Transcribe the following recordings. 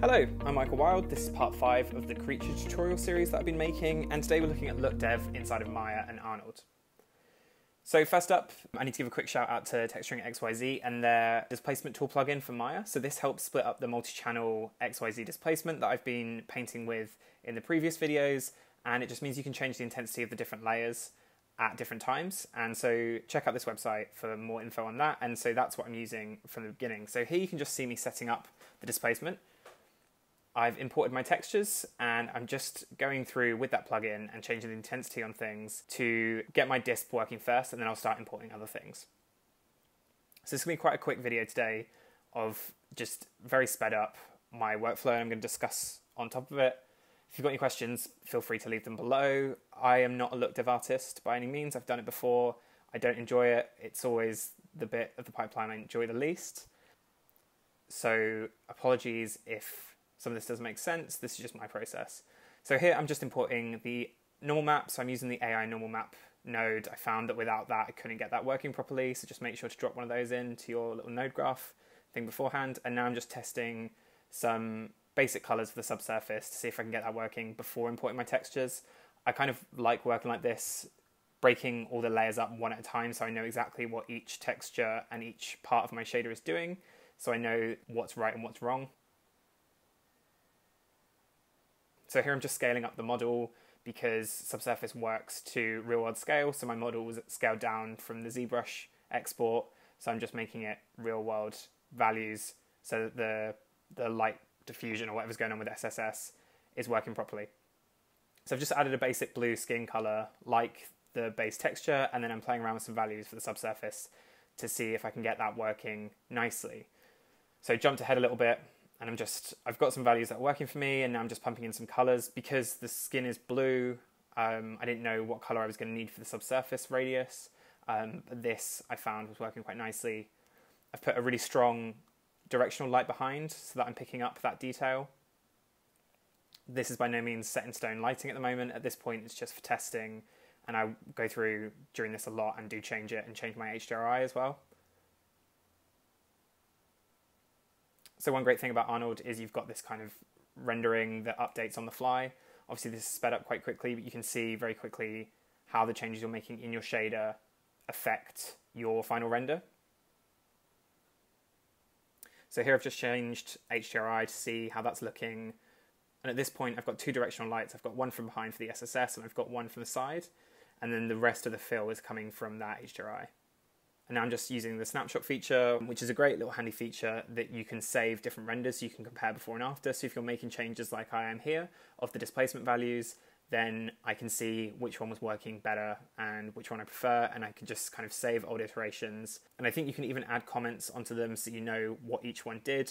Hello, I'm Michael Wilde. This is part 5 of the creature tutorial series that I've been making, and today we're looking at look dev inside of Maya and Arnold. So first up, I need to give a quick shout out to Texturing XYZ and their displacement tool plugin for Maya. So this helps split up the multi-channel XYZ displacement that I've been painting with in the previous videos, and it just means you can change the intensity of the different layers at different times. And so check out this website for more info on that. And so that's what I'm using from the beginning. So here you can just see me setting up the displacement. I've imported my textures and I'm just going through with that plugin and changing the intensity on things to get my disp working first, and then I'll start importing other things. So this is going to be quite a quick video today of just very sped up my workflow, and I'm going to discuss on top of it. If you've got any questions, feel free to leave them below. I am not a look dev artist by any means. I've done it before. I don't enjoy it. It's always the bit of the pipeline I enjoy the least. So apologies if some of this doesn't make sense. This is just my process. So here I'm just importing the normal map. So I'm using the AI normal map node. I found that without that, I couldn't get that working properly. So just make sure to drop one of those into your little node graph thing beforehand. And now I'm just testing some basic colors for the subsurface to see if I can get that working before importing my textures. I kind of like working like this, breaking all the layers up one at a time. So I know exactly what each texture and each part of my shader is doing. So I know what's right and what's wrong. So here I'm just scaling up the model because subsurface works to real world scale. So my model was scaled down from the ZBrush export. So I'm just making it real world values so that the light diffusion or whatever's going on with SSS is working properly. So I've just added a basic blue skin color like the base texture, and then I'm playing around with some values for the subsurface to see if I can get that working nicely. So jumped ahead a little bit. And I've got some values that are working for me, and now I'm just pumping in some colors. Because the skin is blue, I didn't know what color I was going to need for the subsurface radius. This I found was working quite nicely. I've put a really strong directional light behind so that I'm picking up that detail. This is by no means set in stone lighting at the moment. At this point, it's just for testing, and I go through during this a lot and do change it and change my HDRI as well. So one great thing about Arnold is you've got this kind of rendering that updates on the fly. Obviously this is sped up quite quickly, but you can see very quickly how the changes you're making in your shader affect your final render. So here I've just changed HDRI to see how that's looking. And at this point I've got two directional lights. I've got one from behind for the SSS, and I've got one from the side. And then the rest of the fill is coming from that HDRI. And now I'm just using the snapshot feature, which is a great little handy feature that you can save different renders. You can compare before and after. So if you're making changes like I am here of the displacement values, then I can see which one was working better and which one I prefer. And I can just kind of save old iterations. And I think you can even add comments onto them so you know what each one did.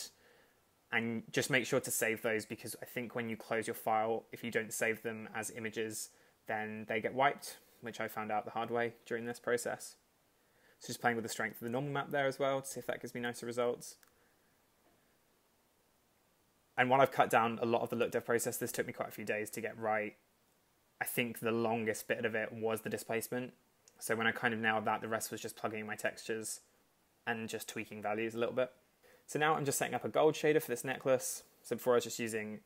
And just make sure to save those, because I think when you close your file, if you don't save them as images, then they get wiped, which I found out the hard way during this process. So just playing with the strength of the normal map there as well to see if that gives me nicer results. And while I've cut down a lot of the look dev process, this took me quite a few days to get right. I think the longest bit of it was the displacement. So when I kind of nailed that, the rest was just plugging in my textures and just tweaking values a little bit. So now I'm just setting up a gold shader for this necklace. So before I was just using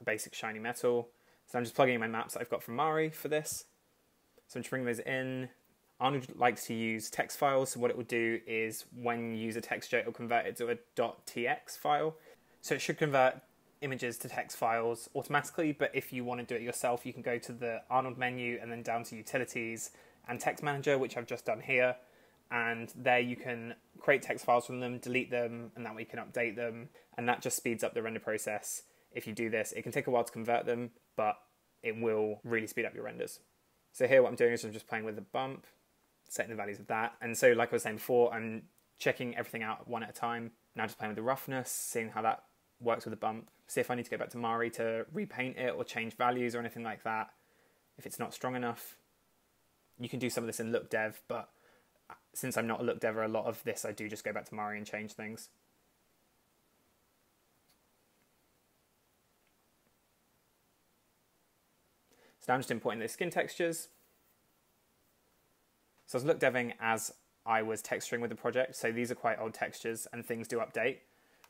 a basic shiny metal. So I'm just plugging in my maps that I've got from Mari for this. So I'm just bringing those in. Arnold likes to use text files, so what it will do is when you use a texture, it will convert it to a .tx file. So it should convert images to text files automatically, but if you want to do it yourself, you can go to the Arnold menu and then down to Utilities and Text Manager, which I've just done here. And there you can create text files from them, delete them, and that way you can update them. And that just speeds up the render process. If you do this, it can take a while to convert them, but it will really speed up your renders. So here what I'm doing is I'm just playing with the bump, setting the values of that. And so like I was saying before, I'm checking everything out one at a time. Now just playing with the roughness, seeing how that works with the bump. See if I need to go back to Mari to repaint it or change values or anything like that. If it's not strong enough, you can do some of this in look dev, but since I'm not a look dever, a lot of this I do just go back to Mari and change things. So now I'm just importing those skin textures. So I was look deving as I was texturing with the project. So these are quite old textures and things do update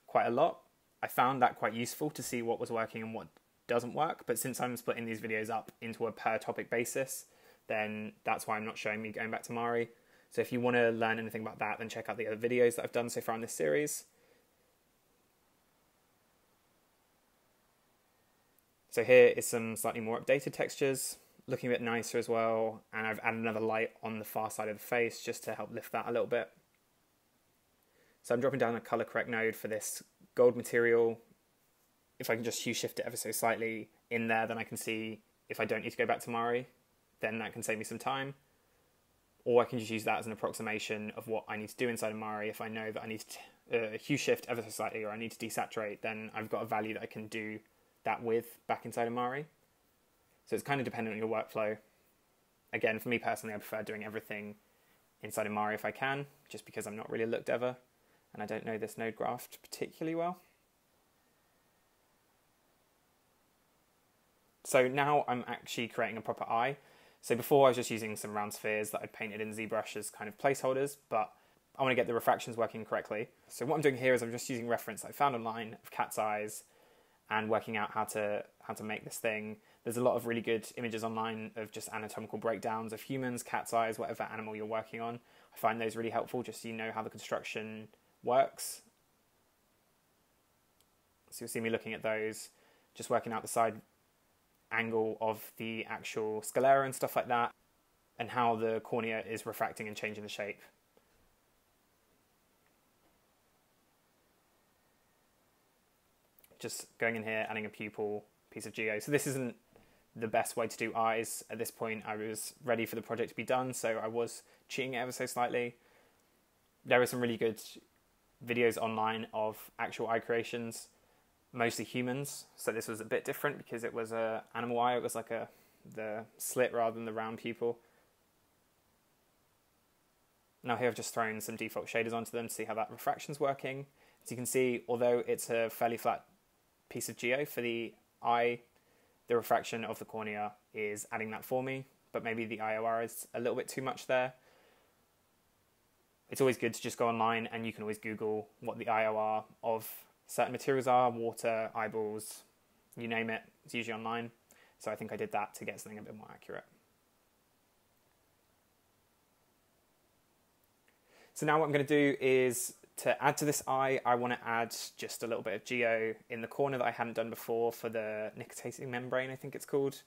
quite a lot. I found that quite useful to see what was working and what doesn't work. But since I'm splitting these videos up into a per topic basis, then that's why I'm not showing me going back to Mari. So if you want to learn anything about that, then check out the other videos that I've done so far in this series. So here is some slightly more updated textures, looking a bit nicer as well. And I've added another light on the far side of the face just to help lift that a little bit. So I'm dropping down a color correct node for this gold material. If I can just hue shift it ever so slightly in there, then I can see if I don't need to go back to Mari, then that can save me some time. Or I can just use that as an approximation of what I need to do inside of Mari. If I know that I need to hue shift ever so slightly, or I need to desaturate, then I've got a value that I can do that with back inside of Mari. So it's kind of dependent on your workflow. Again, for me personally, I prefer doing everything inside of Mari if I can, just because I'm not really a looked ever, and I don't know this node graph particularly well. So now I'm actually creating a proper eye. So before I was just using some round spheres that I'd painted in ZBrush as kind of placeholders, but I want to get the refractions working correctly. So what I'm doing here is I'm just using reference that I found online of cat's eyes and working out how to make this thing. There's a lot of really good images online of just anatomical breakdowns of humans, cat's eyes, whatever animal you're working on. I find those really helpful just so you know how the construction works. So you'll see me looking at those, just working out the side angle of the actual sclera and stuff like that, and how the cornea is refracting and changing the shape. Just going in here, adding a pupil, piece of geo. So this isn't the best way to do eyes. At this point, I was ready for the project to be done, so I was cheating it ever so slightly. There are some really good videos online of actual eye creations, mostly humans. So this was a bit different because it was an animal eye. It was like the slit rather than the round pupil. Now here I've just thrown some default shaders onto them to see how that refraction's working. As you can see, although it's a fairly flat piece of geo for the eye, the refraction of the cornea is adding that for me, but maybe the IOR is a little bit too much there. It's always good to just go online and you can always Google what the IOR of certain materials are, water, eyeballs, you name it, it's usually online. So I think I did that to get something a bit more accurate. So now what I'm going to do is, to add to this eye, I want to add just a little bit of geo in the corner that I hadn't done before for the nictitating membrane, I think it's called.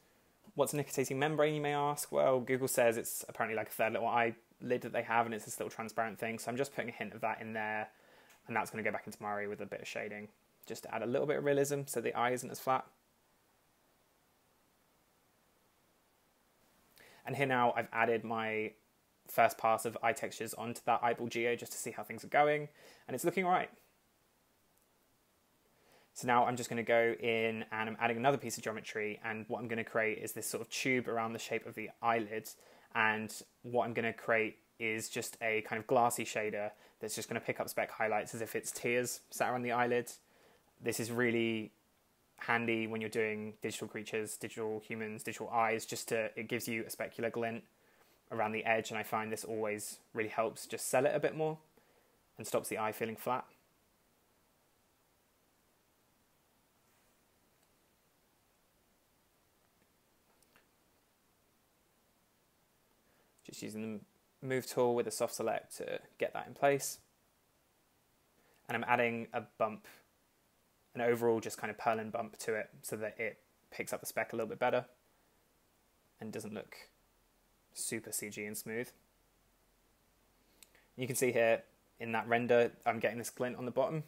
What's a nictitating membrane, you may ask? Well, Google says it's apparently like a third little eyelid that they have, and it's this little transparent thing. So I'm just putting a hint of that in there, and that's going to go back into Mari with a bit of shading, just to add a little bit of realism so the eye isn't as flat. And here now I've added my first pass of eye textures onto that eyeball geo just to see how things are going, and it's looking right. So now I'm just going to go in and I'm adding another piece of geometry, and what I'm going to create is this sort of tube around the shape of the eyelid, and what I'm going to create is just a kind of glassy shader that's just going to pick up spec highlights as if it's tears sat around the eyelid. This is really handy when you're doing digital creatures, digital humans, digital eyes, just to, it gives you a specular glint around the edge, and I find this always really helps just sell it a bit more and stops the eye feeling flat. Just using the move tool with a soft select to get that in place. And I'm adding a bump, an overall just kind of purlin bump to it so that it picks up the speck a little bit better and doesn't look super CG and smooth. You can see here in that render, I'm getting this glint on the bottom.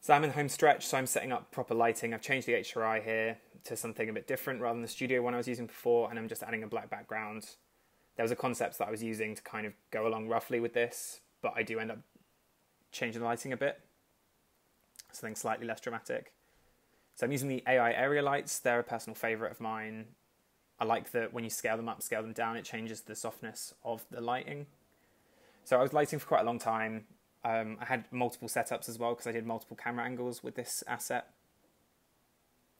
So I'm in the home stretch, so I'm setting up proper lighting. I've changed the HDRI here to something a bit different rather than the studio one I was using before, and I'm just adding a black background. There was a concept that I was using to kind of go along roughly with this, but I do end up changing the lighting a bit, something slightly less dramatic. So I'm using the AI area lights. They're a personal favorite of mine. I like that when you scale them up, scale them down, it changes the softness of the lighting. So I was lighting for quite a long time. I had multiple setups as well because I did multiple camera angles with this asset.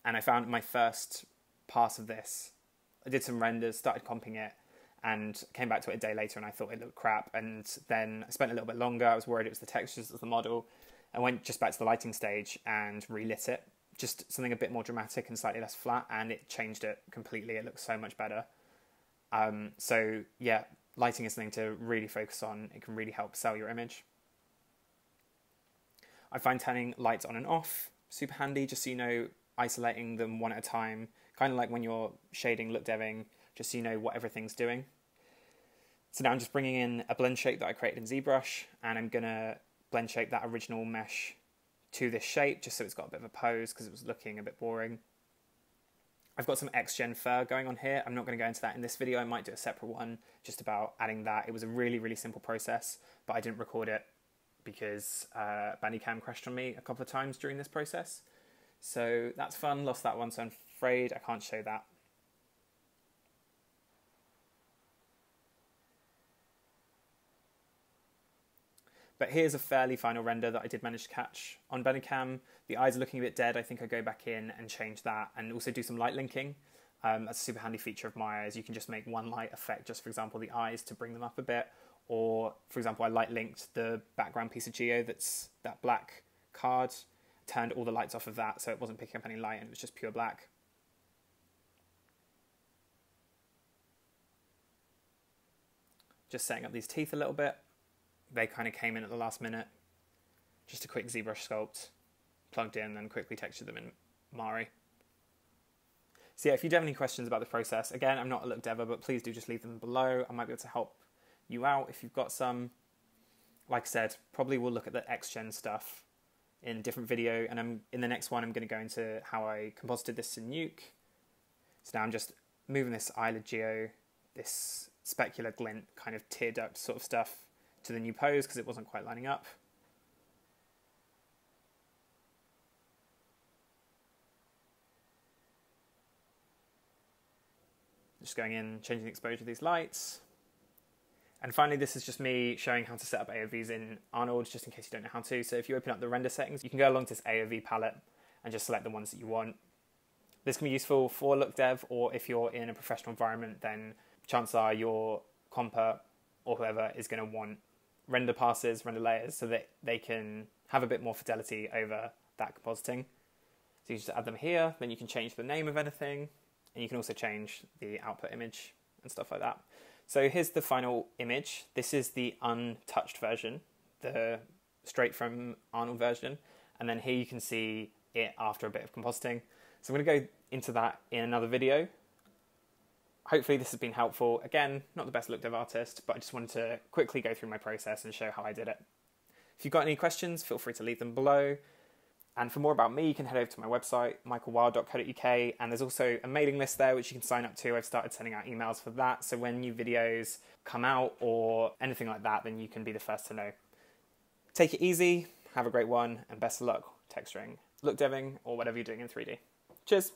And I found my first pass of this, I did some renders, started comping it, and came back to it a day later and I thought it looked crap. And then I spent a little bit longer. I was worried it was the textures of the model. I went just back to the lighting stage and relit it. Just something a bit more dramatic and slightly less flat, and it changed it completely. It looks so much better. So yeah, lighting is something to really focus on. It can really help sell your image. I find turning lights on and off super handy, just so you know, isolating them one at a time, kind of like when you're shading, look deving, just so you know what everything's doing. So now I'm just bringing in a blend shape that I created in ZBrush, and I'm gonna blend shape that original mesh to this shape, just so it's got a bit of a pose, because it was looking a bit boring. I've got some X-Gen fur going on here. I'm not going to go into that in this video. I might do a separate one just about adding that. It was a really, really simple process, but I didn't record it because Bandicam crashed on me a couple of times during this process. So that's fun. Lost that one, so I'm afraid I can't show that. But here's a fairly final render that I did manage to catch on Bandicam. The eyes are looking a bit dead. I think I go back in and change that, and also do some light linking. That's a super handy feature of Maya. You can just make one light effect, just for example the eyes, to bring them up a bit. Or for example, I light linked the background piece of geo, that's that black card, turned all the lights off of that so it wasn't picking up any light and it was just pure black. Just setting up these teeth a little bit. They kind of came in at the last minute. Just a quick ZBrush sculpt, plugged in, then quickly textured them in Mari. So yeah, if you do have any questions about the process, again, I'm not a look dever, but please do just leave them below. I might be able to help you out if you've got some. Like I said, probably we'll look at the X-Gen stuff in a different video, and in the next one, I'm going to go into how I composited this in Nuke. So now I'm just moving this eyelid geo, this specular glint, kind of tear duct sort of stuff, to the new pose because it wasn't quite lining up. Just going in, changing the exposure of these lights. And finally, this is just me showing how to set up AOVs in Arnold, just in case you don't know how to. So if you open up the render settings, you can go along to this AOV palette and just select the ones that you want. This can be useful for look dev, or if you're in a professional environment, then chances are your compa or whoever is going to want render passes, render layers, so that they can have a bit more fidelity over that compositing. So you just add them here, then you can change the name of anything, and you can also change the output image and stuff like that. So here's the final image. This is the untouched version, the straight from Arnold version, and then here you can see it after a bit of compositing. So I'm going to go into that in another video. Hopefully this has been helpful. Again, not the best look dev artist, but I just wanted to quickly go through my process and show how I did it. If you've got any questions, feel free to leave them below. And for more about me, you can head over to my website, michaelwilde.co.uk, and there's also a mailing list there which you can sign up to. I've started sending out emails for that, so when new videos come out or anything like that, then you can be the first to know. Take it easy, have a great one, and best of luck texturing, look deving, or whatever you're doing in 3D. Cheers!